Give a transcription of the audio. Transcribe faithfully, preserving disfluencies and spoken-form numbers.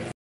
and...